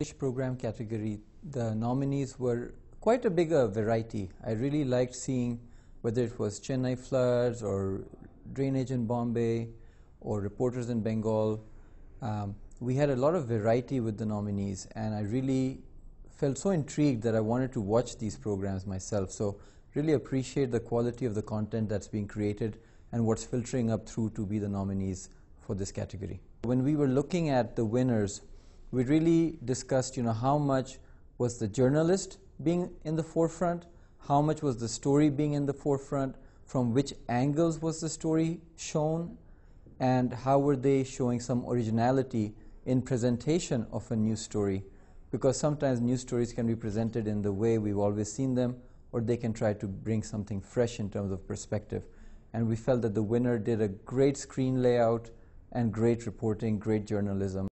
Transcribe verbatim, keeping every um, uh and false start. English program category, the nominees were quite a bigger variety. I really liked seeing whether it was Chennai floods or drainage in Bombay or reporters in Bengal. Um, we had a lot of variety with the nominees, and I really felt so intrigued that I wanted to watch these programs myself. So really appreciate the quality of the content that's being created and what's filtering up through to be the nominees for this category. When we were looking at the winners, we really discussed, you know, how much was the journalist being in the forefront, how much was the story being in the forefront, from which angles was the story shown, and how were they showing some originality in presentation of a news story. Because sometimes news stories can be presented in the way we've always seen them, or they can try to bring something fresh in terms of perspective. And we felt that the winner did a great screen layout and great reporting, great journalism.